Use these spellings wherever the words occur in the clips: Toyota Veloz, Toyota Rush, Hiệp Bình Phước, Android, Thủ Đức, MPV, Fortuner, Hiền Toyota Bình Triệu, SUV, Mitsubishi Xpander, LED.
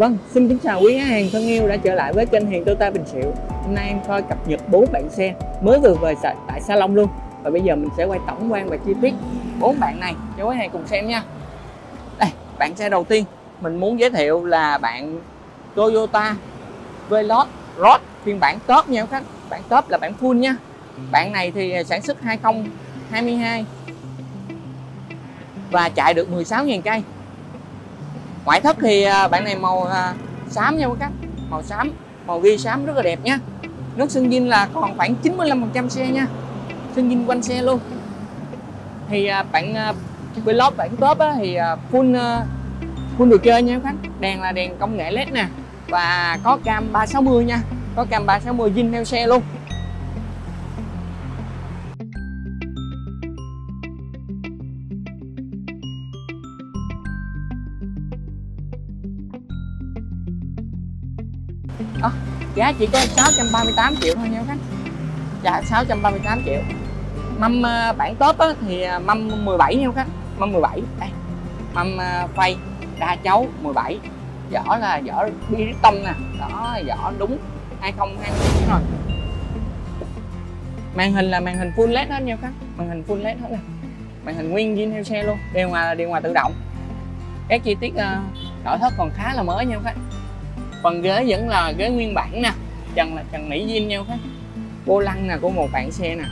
Vâng, xin kính chào quý hàng thân yêu đã trở lại với kênh Hiền Toyota Bình Triệu. Hôm nay em coi cập nhật 4 bạn xe mới vừa về tại salon luôn. Và bây giờ mình sẽ quay tổng quan và chi tiết 4 bạn này cho quý hàng cùng xem nha. Đây, bạn xe đầu tiên mình muốn giới thiệu là bạn Toyota Veloz phiên bản top nha các khách. Bản top là bản full nha. Bạn này thì sản xuất 2022 và chạy được 16.000 cây. Ngoại thất thì bạn này màu xám nha các bạn, màu xám, màu ghi xám rất là đẹp nha. Nước sơn zin là còn khoảng 95% xe nha, sơn zin quanh xe luôn. Thì bạn Veloz bản top á, thì full đồ chơi nha các bạn. Đèn là đèn công nghệ led nè và có cam 360 nha, có cam 360 zin theo xe luôn. Đó, giá chỉ có 638 triệu thôi nha các khách. Dạ 638 triệu. Mâm bản top á, thì mâm 17 nha các khách. Mâm 17. Đây. Mâm phay đa chấu 17. Vỏ là vỏ biriton nè. Đó, vỏ đúng 2020 rồi. Màn hình là màn hình full led hết nha các khách. Màn hình full led hết nè. Màn hình nguyên zin theo xe luôn. Điều hòa là điều hòa tự động. Các chi tiết nội thất còn khá là mới nha các khách. Phần ghế vẫn là ghế nguyên bản nè, trần là trần nỉ zin nhau hết. Vô lăng nè của một bạn xe nè,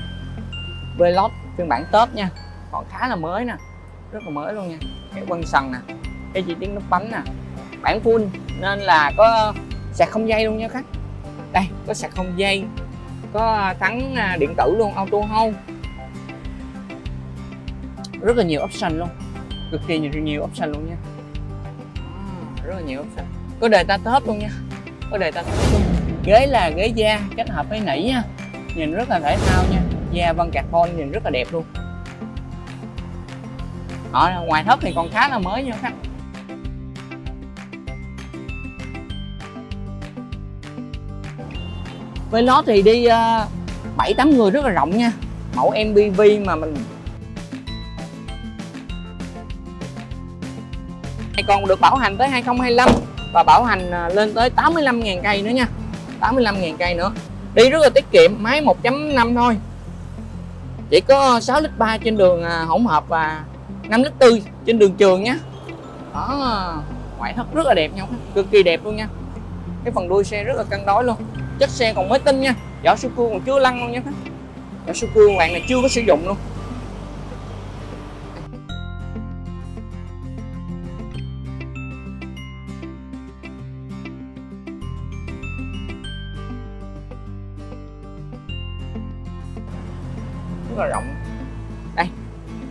Veloz phiên bản top nha, còn khá là mới nè, rất là mới luôn nha. Cái quăng sần nè, cái chi tiết nút bánh nè, bản full nên là có sạc không dây luôn nha khách. Đây có sạc không dây, có thắng điện tử luôn, auto hold, rất là nhiều option luôn, cực kỳ nhiều option luôn nha, rất là nhiều option. Có đề ta thớp luôn nha, có đề ta thớp luôn. Ghế là ghế da kết hợp với nỉ nha, nhìn rất là thể thao nha, da vân carbon nhìn rất là đẹp luôn. Ở ngoài thớp thì còn khá là mới nha khách. Với nó thì đi 7-8 người rất là rộng nha, mẫu MPV mà mình còn được bảo hành tới 2025 và bảo hành lên tới 85.000 cây nữa nha, 85.000 cây nữa. Đi rất là tiết kiệm, máy 1.5 thôi, chỉ có 6 lít 3 trên đường hỗn hợp và 5 lít 4 trên đường trường nhé. Đó, ngoại thất rất là đẹp nha, cực kỳ đẹp luôn nha. Cái phần đuôi xe rất là cân đối luôn, chất xe còn mới tinh nha, vỏ su cua còn chưa lăn luôn nha. Vỏ su cua bạn này chưa có sử dụng luôn. Rất là rộng. Đây,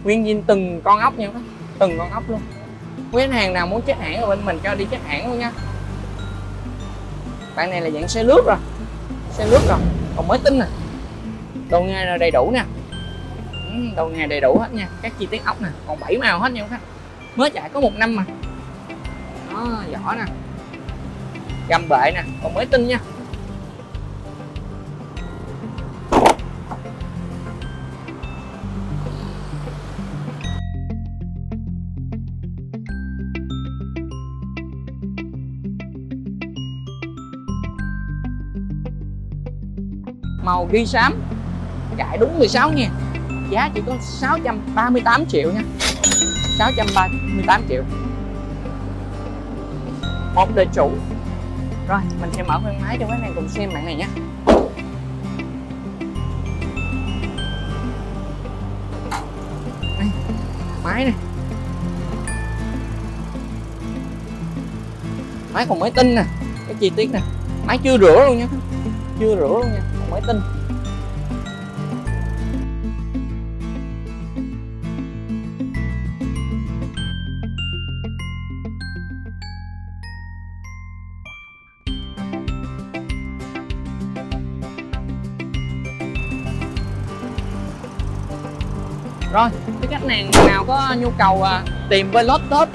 nguyên zin từng con ốc nha, từng con ốc luôn. Quý khách hàng nào muốn check hãng ở bên mình cho đi check hãng luôn nha. Bạn này là dạng xe lướt rồi, xe lướt rồi, còn mới tinh nè. Đồ nghề là đầy đủ nè, đồ nghề đầy đủ hết nha. Các chi tiết ốc nè, còn 7 màu hết nha khách. Mới chạy có 1 năm mà. Đó, vỏ nè, gầm bệ nè, còn mới tinh nha. Màu ghi xám, chạy đúng 16 nha, giá chỉ có 638 triệu nha, 638 triệu. Một đời chủ. Rồi mình sẽ mở khoang máy cho mấy bạn cùng xem bạn này nhé. Đây, máy này, máy còn mới tinh nè, cái chi tiết nè, máy chưa rửa luôn nha, chưa rửa luôn nha. Máy tinh. Rồi, cái khách hàng nào có nhu cầu tìm Veloz top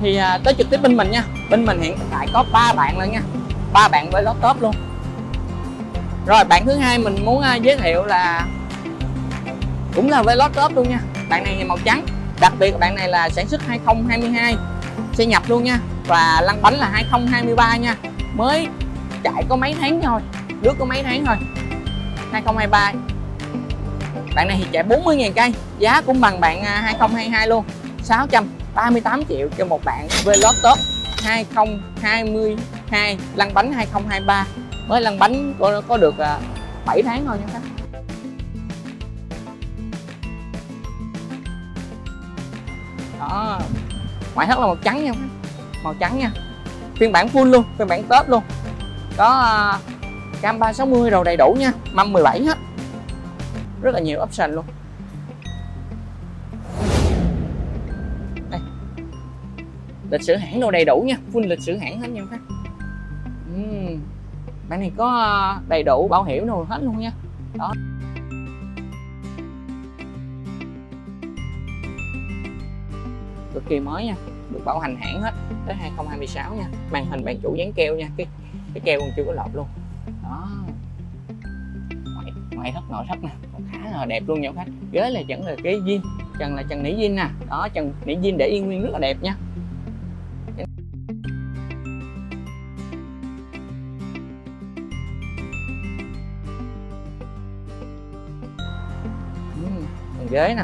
thì tới trực tiếp bên mình nha. Bên mình hiện tại có 3 bạn luôn nha, 3 bạn Veloz top luôn. Rồi bạn thứ hai mình muốn giới thiệu là cũng là Veloz top luôn nha. Bạn này màu trắng, đặc biệt bạn này là sản xuất 2022, xe nhập luôn nha. và lăn bánh là 2023 nha, mới chạy có mấy tháng thôi, lướt có mấy tháng thôi, 2023. Bạn này thì chạy 40.000 cây, giá cũng bằng bạn 2022 luôn, 638 triệu cho một bạn Veloz top 2022 lăn bánh 2023, mới lăn bánh có được 7 tháng thôi nha các. Đó, ngoại thất là màu trắng nha, màu trắng nha, phiên bản full luôn, phiên bản top luôn, có cam 360 đầu đầy đủ nha, mâm 17 hết, rất là nhiều option luôn. Đây, lịch sử hãng đồ đầy đủ nha, full lịch sử hãng hết nha các. Bạn này có đầy đủ bảo hiểm đồ hết luôn nha. Đó. Cực kỳ mới nha, được bảo hành hãng hết tới 2026 nha. Màn hình bạn chủ dán keo nha, cái keo còn chưa có lọt luôn. Đó. Ngoại thất nội thất nè, khá là đẹp luôn nha khách. Ghế là vẫn là cái zin, trần là trần nỉ zin nè. Đó, trần nỉ zin để yên nguyên rất là đẹp nha. Ghế nè,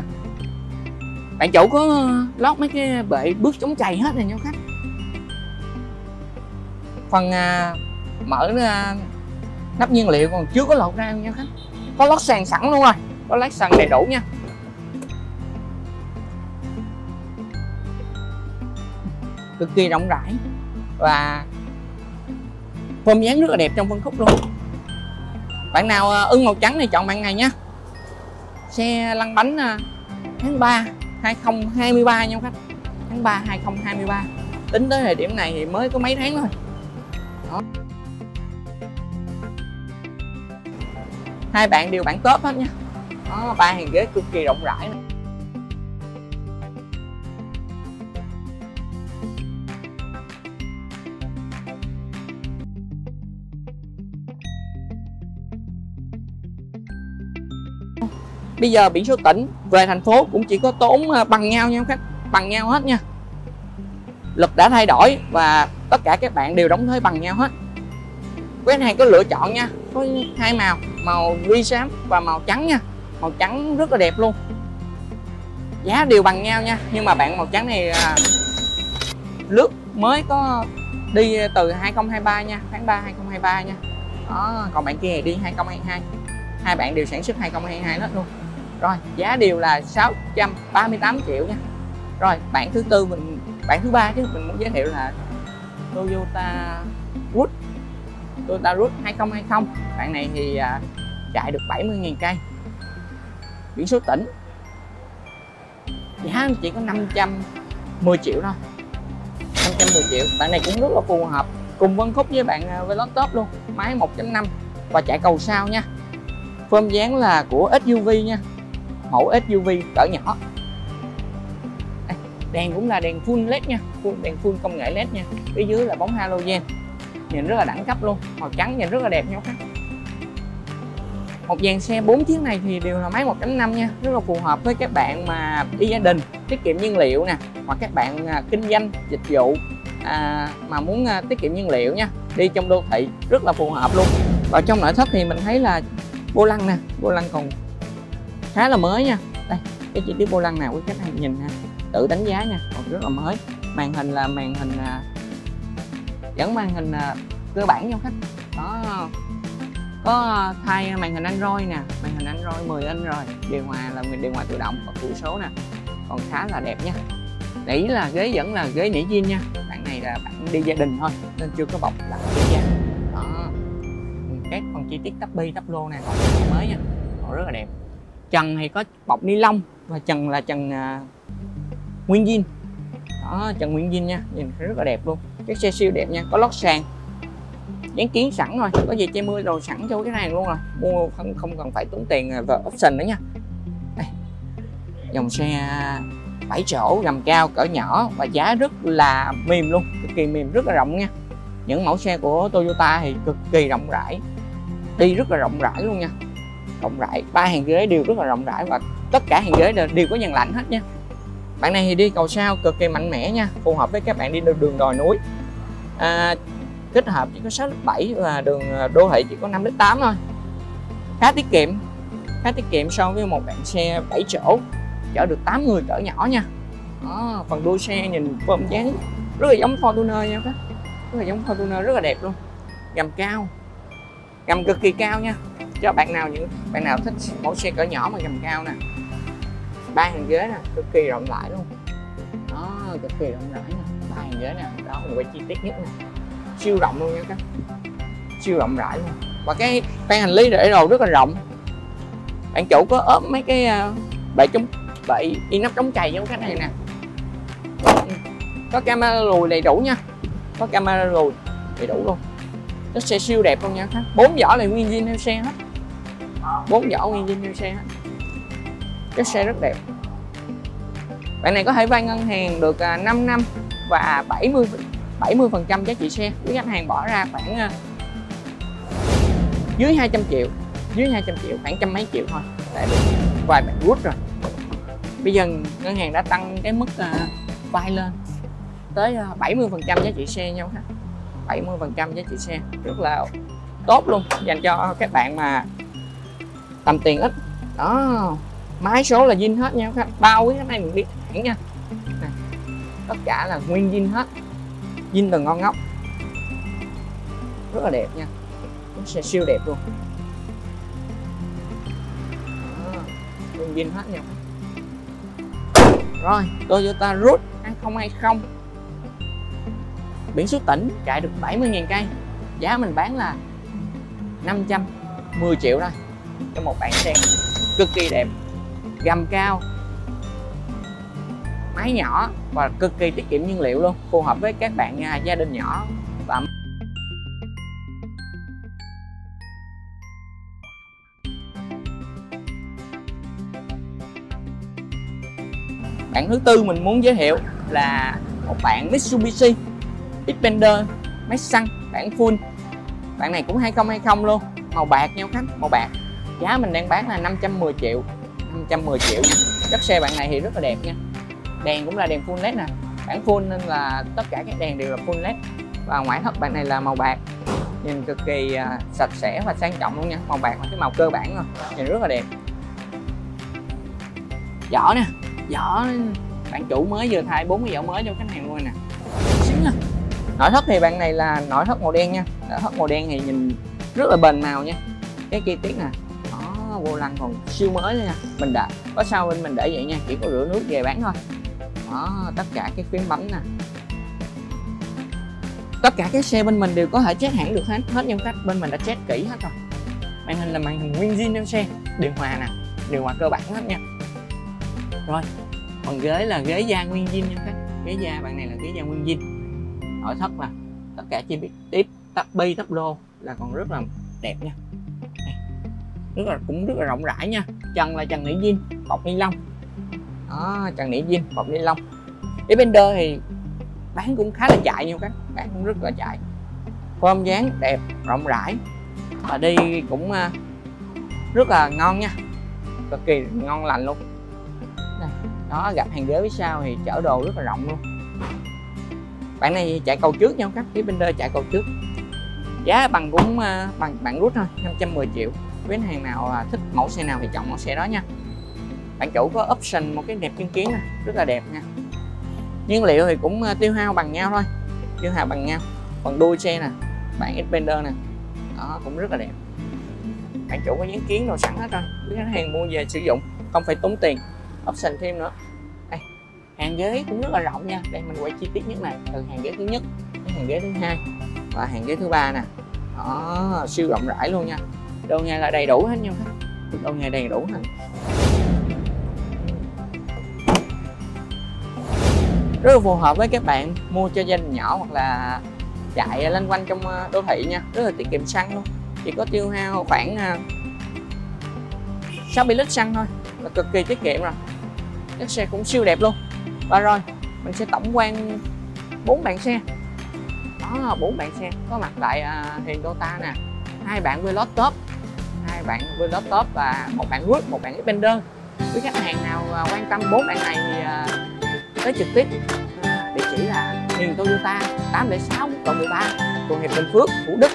bạn chủ có lót mấy cái bệ bước chống chày hết này nha khách. Phần mở nắp nhiên liệu còn chưa có lột ra nha khách, có lót sàn sẵn luôn rồi, có lót sàn đầy đủ nha. Cực kỳ rộng rãi và form dáng rất là đẹp trong phân khúc luôn. Bạn nào ưng màu trắng này chọn bạn này nha. Xe lăn bánh tháng 3 2023 nha khách, tháng 3 2023. Tính tới thời điểm này thì mới có mấy tháng thôi. Đó. Hai bạn đều bản top hết nha. Đó, ba hàng ghế cực kỳ rộng rãi. Bây giờ biển số tỉnh về thành phố cũng chỉ có tốn bằng nhau nha khách, bằng nhau hết nha. Luật đã thay đổi và tất cả các bạn đều đóng thuế bằng nhau hết. Quán hàng có lựa chọn nha, có hai màu, màu ghi xám và màu trắng nha. Màu trắng rất là đẹp luôn, giá đều bằng nhau nha. Nhưng mà bạn màu trắng này lướt mới có đi từ 2023 nha, tháng 3 2023 nha. Đó, còn bạn kia này đi 2022. Hai bạn đều sản xuất 2022 hết luôn. Rồi, giá đều là 638 triệu nha. Rồi, bạn thứ tư mình, bạn thứ ba chứ mình muốn giới thiệu là Toyota Rush. Toyota Rush 2020. Bạn này thì chạy được 70.000 cây. Biển số tỉnh. Giá chỉ có 510 triệu thôi. 510 triệu. Bạn này cũng rất là phù hợp cùng phân khúc với bạn Veloz top luôn, máy 1.5 và chạy cầu sao nha. Form dáng là của SUV nha, mẫu SUV cỡ nhỏ. Đèn cũng là đèn full LED nha, đèn full công nghệ LED nha. Phía dưới là bóng halogen, nhìn rất là đẳng cấp luôn. Màu trắng nhìn rất là đẹp nha các. Một dàn xe 4 chiếc này thì đều là máy 1.5 nha, rất là phù hợp với các bạn mà đi gia đình, tiết kiệm nhiên liệu nè, hoặc các bạn kinh doanh dịch vụ mà muốn tiết kiệm nhiên liệu nha, đi trong đô thị rất là phù hợp luôn. Và trong nội thất thì mình thấy là vô lăng nè, vô lăng còn khá là mới nha. Đây, cái chi tiết vô lăng nào quý khách hãy nhìn ha, tự đánh giá nha, còn rất là mới. Màn hình là màn hình vẫn màn hình cơ bản nha khách. Đó, có thay màn hình Android nè, màn hình Android 10 inch rồi, điều hòa là điều hòa tự động và cửa số nè, còn khá là đẹp nha. Để ý là ghế vẫn là ghế nỉ zin nha, bạn này là bạn đi gia đình thôi nên chưa có bọc lại da. Đó, các phần chi tiết tắp bi tắp lô này còn mới nha, còn rất là đẹp. Trần thì có bọc ni lông và trần là trần nguyên zin. Đó, trần nguyên zin nha, nhìn rất là đẹp luôn. Cái xe siêu đẹp nha, có lót sàn, dán kiến sẵn rồi, có gì che mưa đồ sẵn cho cái hàng luôn rồi, mua không cần phải tốn tiền và option nữa nha. Đây, dòng xe 7 chỗ gầm cao cỡ nhỏ và giá rất là mềm luôn, cực kỳ mềm, rất là rộng nha. Những mẫu xe của Toyota thì cực kỳ rộng rãi, đi rất là rộng rãi luôn nha, rộng rãi. Ba hàng ghế đều rất là rộng rãi và tất cả hàng ghế đều có dàn lạnh hết nha. Bạn này thì đi cầu sao cực kỳ mạnh mẽ nha, phù hợp với các bạn đi đường đồi núi. Kết hợp chỉ có 6.7 và đường đô thị chỉ có 5.8 thôi. Khá tiết kiệm so với một bạn xe 7 chỗ chở được 8 người cỡ nhỏ nha. Đó, phần đuôi xe nhìn vòm dáng rất là giống Fortuner nha các bạn. Rất là giống Fortuner, rất là đẹp luôn. Gầm cao, gầm cực kỳ cao nha. Cho những bạn nào thích mẫu xe cỡ nhỏ mà gầm cao nè. 3 hàng ghế nè, cực kỳ rộng rãi luôn. Đó, cực kỳ rộng rãi nè, 3 hàng ghế nè. Đó, một cái chi tiết nhất nè, siêu rộng luôn nha các bạn, siêu rộng rãi luôn. Và cái khoang hành lý để đồ rất là rộng. Bạn chủ có ốp mấy cái bệ inox chống trầy giống cái này nè, có camera lùi đầy đủ nha, có camera lùi đầy đủ luôn. Cái xe siêu đẹp luôn nha các bạn. 4 vỏ này nguyên zin theo xe hết, 4 vỏ nguyên zin theo xe hết. Cái xe rất đẹp. Bạn này có thể vay ngân hàng được 5 năm và 70% giá trị xe, với khách hàng bỏ ra khoảng dưới 200 triệu, khoảng trăm mấy triệu thôi, tại vì vài bạn rút rồi. Bây giờ ngân hàng đã tăng cái mức vay lên tới 70% giá trị xe nhau ha, 70% giá trị xe rất là tốt luôn, dành cho các bạn mà tầm tiền ít. Đó, máy số là zin hết nha các bạn, bao quý khách này mình biết hãng nha. Này, tất cả là nguyên zin hết, zin từ ngon ngóc, rất là đẹp nha, xe siêu đẹp luôn. Đó, nguyên zin hết nha. Rồi, Toyota Rush 2020, biển số tỉnh, chạy được 70.000 cây, giá mình bán là 510 triệu thôi cho một bạn xe cực kỳ đẹp, gầm cao, máy nhỏ và cực kỳ tiết kiệm nhiên liệu luôn, phù hợp với các bạn gia đình nhỏ. Và bạn thứ tư mình muốn giới thiệu là một bạn Mitsubishi Xpander máy xăng bản full. Bạn này cũng 2020 luôn, màu bạc nha các bạn, màu bạc. Giá mình đang bán là 510 triệu. Chất xe bạn này thì rất là đẹp nha, đèn cũng là đèn full led nè, bản full nên là tất cả các đèn đều là full led. Và ngoại thất bạn này là màu bạc, nhìn cực kỳ sạch sẽ và sang trọng luôn nha. Màu bạc là cái màu cơ bản rồi, nhìn rất là đẹp. Vỏ nè, vỏ bạn chủ mới vừa thay 4 cái vỏ mới cho khách hàng luôn nè, xính nè. Nội thất thì bạn này là nội thất màu đen nha, nội thất màu đen thì nhìn rất là bền màu nha. Cái chi tiết nè, vô lăng còn siêu mới nha, mình đã có sau bên mình để vậy nha, chỉ có rửa nước về bán thôi. Đó, tất cả cái phím bấm nè, tất cả các xe bên mình đều có thể check hãng được hết nha khách, bên mình đã check kỹ hết rồi. Màn hình là màn hình nguyên zin trong xe, điều hòa nè, điều hòa cơ bản hết nha. Rồi, còn ghế là ghế da nguyên zin nha khách, ghế da bạn này là ghế da nguyên zin. Nội thất là tất cả chi tiết tắp lô là còn rất là đẹp nha, cũng rất là rộng rãi nha. Trần là trần nỉ zin bọc ni lông. Đó, trần nỉ zin bọc ni lông. Xpander thì bán cũng khá là chạy nha các, bán cũng rất là chạy. Form dáng đẹp, rộng rãi và đi cũng rất là ngon nha, cực kỳ ngon lành luôn. Đó, gặp hàng ghế phía sau thì chở đồ rất là rộng luôn. Bạn này chạy cầu trước nha các, Xpander chạy cầu trước. Giá bằng cũng bằng bạn Rush thôi, 510 triệu. Với hàng nào thích mẫu xe nào thì chọn mẫu xe đó nha. Bạn chủ có option một cái đẹp chứng kiến nè, rất là đẹp nha. Nhiên liệu thì cũng tiêu hao bằng nhau thôi, tiêu hao bằng nhau. Còn đuôi xe nè, bạn Xpander nè, đó cũng rất là đẹp. Bạn chủ có chứng kiến đồ sẵn hết rồi, với khách hàng mua về sử dụng không phải tốn tiền. Option thêm nữa. Đây, hàng ghế cũng rất là rộng nha. Đây mình quay chi tiết nhất này, từ hàng ghế thứ nhất đến hàng ghế thứ hai và hàng ghế thứ ba nè. Đó, siêu rộng rãi luôn nha. Đồ nghề là đầy đủ hết nha các, đồ nghề đầy đủ hết. Rất là phù hợp với các bạn mua cho gia đình nhỏ hoặc là chạy loanh quanh trong đô thị nha, rất là tiết kiệm xăng luôn. Chỉ có tiêu hao khoảng 60 lít xăng thôi là cực kỳ tiết kiệm rồi. Chiếc xe cũng siêu đẹp luôn. Và rồi, mình sẽ tổng quan 4 bạn xe. Đó, 4 bạn xe có mặt tại Hiền Toyota nè. 2 bạn Veloz top, 2 bạn Veloz top và 1 bạn Rush, 1 bạn Xpander. Với khách hàng nào quan tâm 4 bạn này thì tới trực tiếp. Địa chỉ là Hiền Toyota 806 Quận 13, phường Hiệp Bình Phước, Thủ Đức,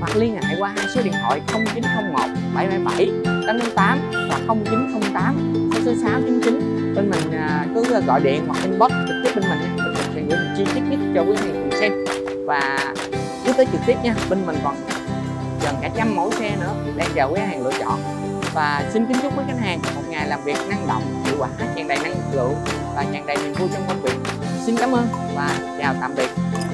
hoặc liên hệ qua hai số điện thoại 0901 777 808 và 0908 66699. Bên mình cứ gọi điện hoặc inbox trực tiếp bên mình nha. Mình sẽ gửi chi tiết nhất cho quý vị cùng xem. Và cứ tới trực tiếp nha, bên mình còn gần cả trăm mẫu xe nữa đang chờ quý khách hàng lựa chọn. Và xin kính chúc quý khách hàng một ngày làm việc năng động, hiệu quả, tràn đầy năng lượng và tràn đầy niềm vui trong công việc. Xin cảm ơn và chào tạm biệt.